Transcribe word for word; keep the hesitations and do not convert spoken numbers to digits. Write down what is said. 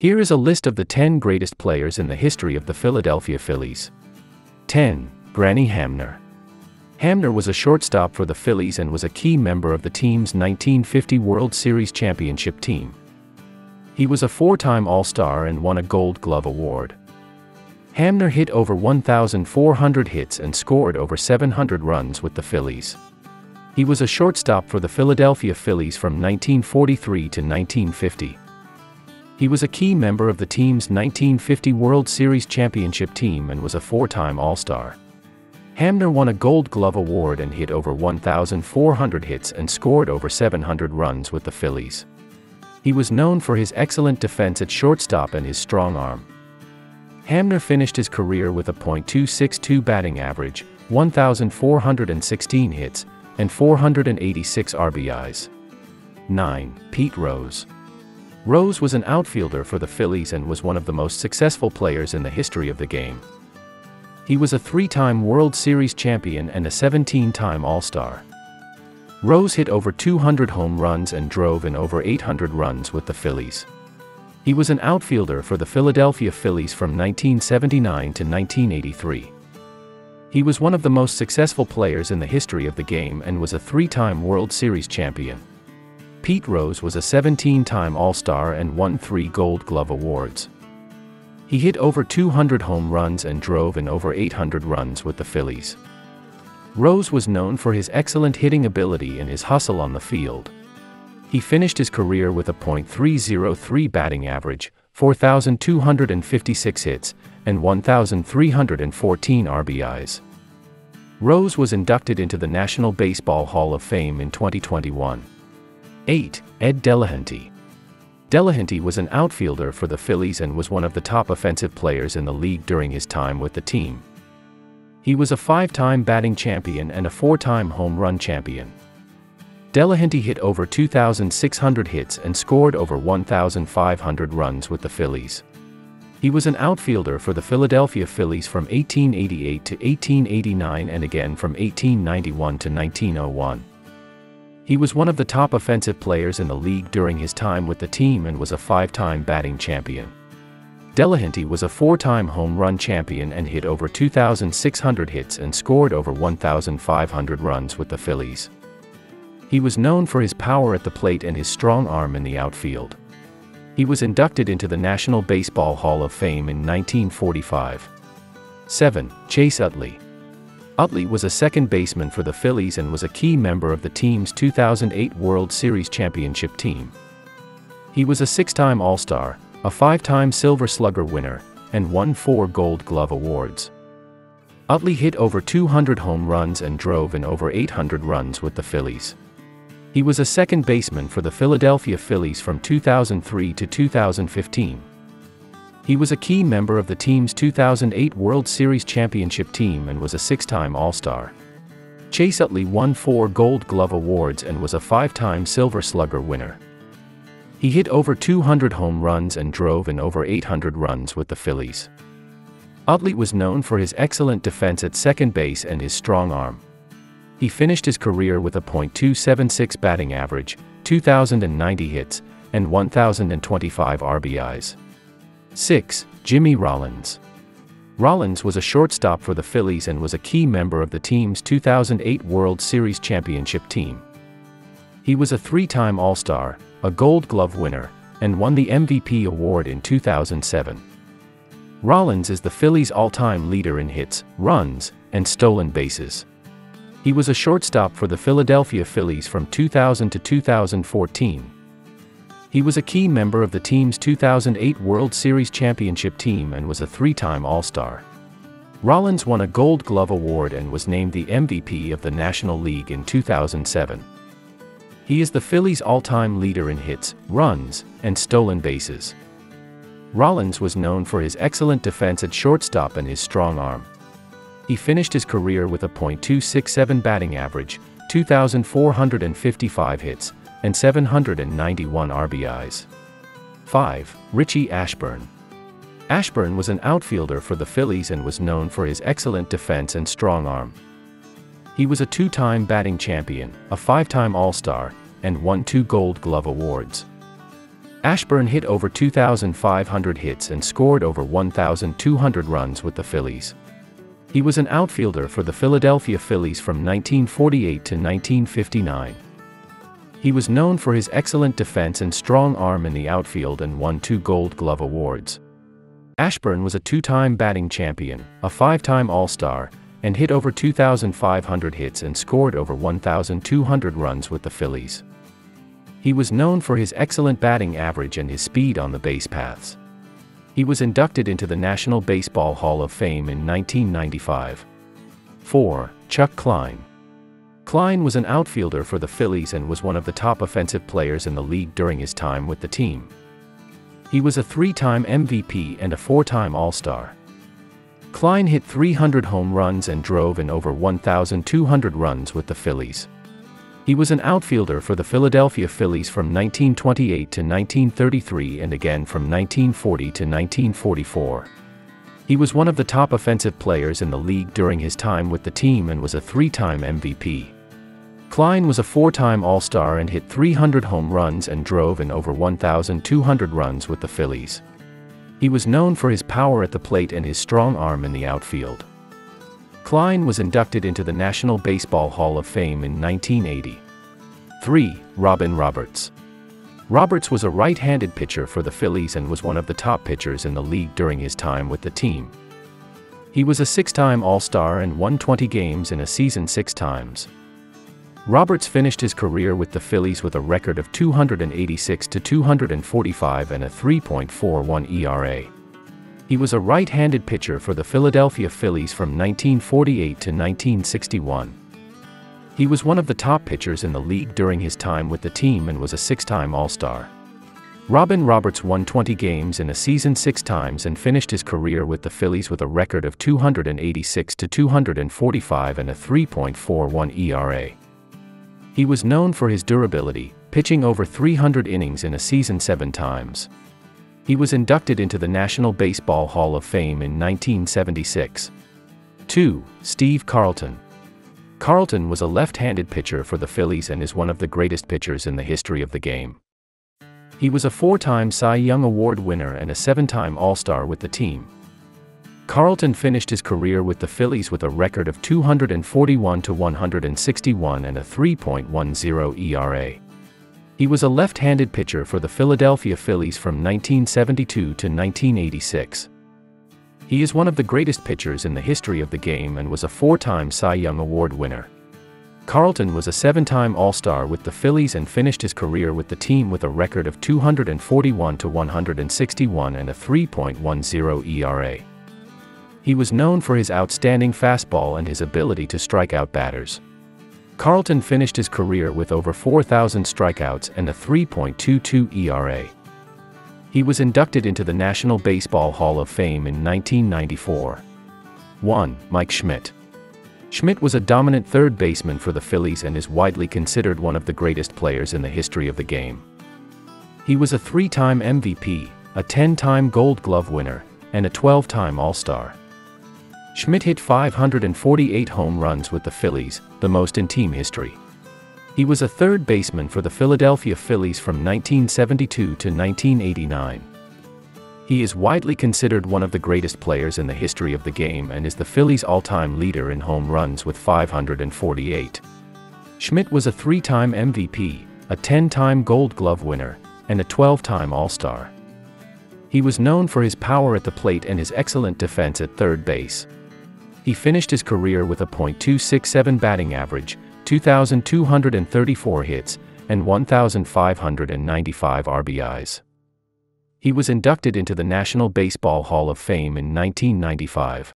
Here is a list of the ten greatest players in the history of the Philadelphia Phillies. ten. Granny Hamner. Hamner was a shortstop for the Phillies and was a key member of the team's nineteen fifty World Series championship team. He was a four-time All-Star and won a Gold Glove award. Hamner hit over one thousand four hundred hits and scored over seven hundred runs with the Phillies. He was a shortstop for the Philadelphia Phillies from nineteen forty-three to nineteen fifty. He was a key member of the team's nineteen fifty World Series championship team and was a four-time All-Star. Hamner won a Gold Glove award and hit over one thousand four hundred hits and scored over seven hundred runs with the Phillies. He was known for his excellent defense at shortstop and his strong arm. Hamner finished his career with a point two six two batting average, one thousand four hundred sixteen hits, and four hundred eighty-six R B Is. nine. Pete Rose. Rose was an outfielder for the Phillies and was one of the most successful players in the history of the game. He was a three-time World Series champion and a seventeen-time All-Star. Rose hit over two hundred home runs and drove in over eight hundred runs with the Phillies. He was an outfielder for the Philadelphia Phillies from nineteen seventy-nine to nineteen eighty-three. He was one of the most successful players in the history of the game and was a three-time World Series champion. Pete Rose was a seventeen-time All-Star and won three Gold Glove awards. He hit over two hundred home runs and drove in over eight hundred runs with the Phillies. Rose was known for his excellent hitting ability and his hustle on the field. He finished his career with a point three oh three batting average, four thousand two hundred fifty-six hits, and one thousand three hundred fourteen R B Is. Rose was inducted into the National Baseball Hall of Fame in twenty twenty-one. eight. Ed Delahanty. Delahanty was an outfielder for the Phillies and was one of the top offensive players in the league during his time with the team. He was a five-time batting champion and a four-time home run champion. Delahanty hit over two thousand six hundred hits and scored over one thousand five hundred runs with the Phillies. He was an outfielder for the Philadelphia Phillies from eighteen eighty-eight to eighteen eighty-nine and again from eighteen ninety-one to nineteen oh one. He was one of the top offensive players in the league during his time with the team and was a five-time batting champion. Delahanty was a four-time home run champion and hit over two thousand six hundred hits and scored over one thousand five hundred runs with the Phillies. He was known for his power at the plate and his strong arm in the outfield. He was inducted into the National Baseball Hall of Fame in nineteen forty-five. seven. Chase Utley. Utley was a second baseman for the Phillies and was a key member of the team's two thousand eight World Series championship team. He was a six-time All-Star, a five-time Silver Slugger winner, and won four Gold Glove awards. Utley hit over two hundred home runs and drove in over eight hundred runs with the Phillies. He was a second baseman for the Philadelphia Phillies from two thousand three to two thousand fifteen. He was a key member of the team's two thousand eight World Series championship team and was a six-time All-Star. Chase Utley won four Gold Glove awards and was a five-time Silver Slugger winner. He hit over two hundred home runs and drove in over eight hundred runs with the Phillies. Utley was known for his excellent defense at second base and his strong arm. He finished his career with a point two seven six batting average, two thousand ninety hits, and one thousand twenty-five R B Is. six. Jimmy Rollins. Rollins was a shortstop for the Phillies and was a key member of the team's two thousand eight World Series championship team. He was a three-time All-Star, a Gold Glove winner, and won the M V P award in two thousand seven. Rollins is the Phillies' all-time leader in hits, runs, and stolen bases. He was a shortstop for the Philadelphia Phillies from two thousand to two thousand fourteen. He was a key member of the team's two thousand eight World Series championship team and was a three-time All-Star. Rollins won a Gold Glove award and was named the M V P of the National League in two thousand seven. He is the Phillies' all-time leader in hits, runs, and stolen bases. Rollins was known for his excellent defense at shortstop and his strong arm. He finished his career with a point two six seven batting average, two thousand four hundred fifty-five hits, and seven hundred ninety-one R B Is. five. Richie Ashburn. Ashburn was an outfielder for the Phillies and was known for his excellent defense and strong arm. He was a two-time batting champion, a five-time All-Star, and won two Gold Glove awards. Ashburn hit over two thousand five hundred hits and scored over one thousand two hundred runs with the Phillies. He was an outfielder for the Philadelphia Phillies from nineteen forty-eight to nineteen fifty-nine. He was known for his excellent defense and strong arm in the outfield and won two Gold Glove awards. Ashburn was a two-time batting champion, a five-time All-Star, and hit over two thousand five hundred hits and scored over one thousand two hundred runs with the Phillies. He was known for his excellent batting average and his speed on the base paths. He was inducted into the National Baseball Hall of Fame in nineteen ninety-five. four. Chuck Klein. Klein was an outfielder for the Phillies and was one of the top offensive players in the league during his time with the team. He was a three-time M V P and a four-time All-Star. Klein hit three hundred home runs and drove in over one thousand two hundred runs with the Phillies. He was an outfielder for the Philadelphia Phillies from nineteen twenty-eight to nineteen thirty-three and again from nineteen forty to nineteen forty-four. He was one of the top offensive players in the league during his time with the team and was a three-time M V P. Klein was a four-time All-Star and hit three hundred home runs and drove in over one thousand two hundred runs with the Phillies. He was known for his power at the plate and his strong arm in the outfield. Klein was inducted into the National Baseball Hall of Fame in nineteen eighty. three. Robin Roberts. Roberts was a right-handed pitcher for the Phillies and was one of the top pitchers in the league during his time with the team. He was a six-time All-Star and won twenty games in a season six times. Roberts finished his career with the Phillies with a record of two eighty-six to two forty-five and a three point four one E R A. He was a right-handed pitcher for the Philadelphia Phillies from nineteen forty-eight to nineteen sixty-one. He was one of the top pitchers in the league during his time with the team and was a six-time All-Star. Robin Roberts won twenty games in a season six times and finished his career with the Phillies with a record of two eighty-six to two forty-five and a three point four one E R A. He was known for his durability, pitching over three hundred innings in a season seven times. He was inducted into the National Baseball Hall of Fame in nineteen seventy-six. two. Steve Carlton. Carlton was a left-handed pitcher for the Phillies and is one of the greatest pitchers in the history of the game. He was a four-time Cy Young Award winner and a seven-time All-Star with the team. Carlton finished his career with the Phillies with a record of two forty-one to one sixty-one and a three point one zero E R A. He was a left-handed pitcher for the Philadelphia Phillies from nineteen seventy-two to nineteen eighty-six. He is one of the greatest pitchers in the history of the game and was a four-time Cy Young Award winner. Carlton was a seven-time All-Star with the Phillies and finished his career with the team with a record of two forty-one to one sixty-one and a three point one zero E R A. He was known for his outstanding fastball and his ability to strike out batters. Carlton finished his career with over four thousand strikeouts and a three point two two E R A. He was inducted into the National Baseball Hall of Fame in nineteen ninety-four. one. Mike Schmidt. Schmidt was a dominant third baseman for the Phillies and is widely considered one of the greatest players in the history of the game. He was a three-time M V P, a ten-time Gold Glove winner, and a twelve-time All-Star. Schmidt hit five hundred forty-eight home runs with the Phillies, the most in team history. He was a third baseman for the Philadelphia Phillies from nineteen seventy-two to nineteen eighty-nine. He is widely considered one of the greatest players in the history of the game and is the Phillies' all-time leader in home runs with five hundred forty-eight. Schmidt was a three-time M V P, a ten-time Gold Glove winner, and a twelve-time All-Star. He was known for his power at the plate and his excellent defense at third base. He finished his career with a point two six seven batting average, two thousand two hundred thirty-four hits, and one thousand five hundred ninety-five R B Is. He was inducted into the National Baseball Hall of Fame in nineteen ninety-five.